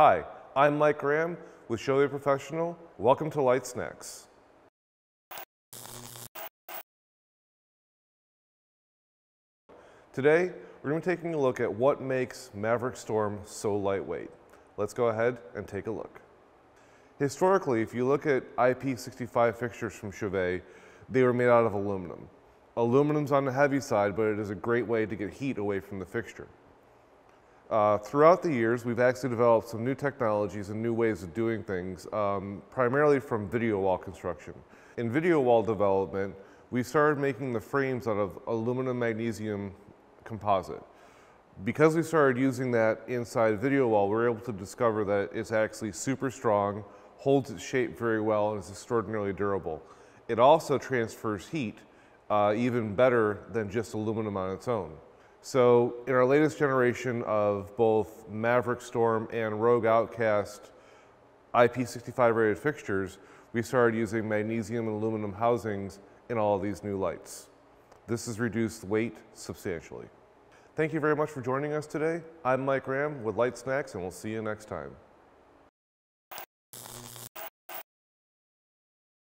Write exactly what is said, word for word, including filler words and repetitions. Hi, I'm Mike Graham with Chauvet Professional. Welcome to Light Snacks. Today, we're going to be taking a look at what makes Maverick Storm so lightweight. Let's go ahead and take a look. Historically, if you look at I P sixty-five fixtures from Chauvet, they were made out of aluminum. Aluminum's on the heavy side, but it is a great way to get heat away from the fixture. Uh, throughout the years, we've actually developed some new technologies and new ways of doing things, um, primarily from video wall construction. In video wall development, we started making the frames out of aluminum magnesium composite. Because we started using that inside video wall, we were able to discover that it's actually super strong, holds its shape very well, and is extraordinarily durable. It also transfers heat uh, even better than just aluminum on its own. So in our latest generation of both Maverick Storm and Rogue Outcast I P sixty-five rated fixtures, we started using magnesium and aluminum housings in all of these new lights. This has reduced weight substantially. Thank you very much for joining us today. I'm Mike Graham with Light Snacks, and we'll see you next time.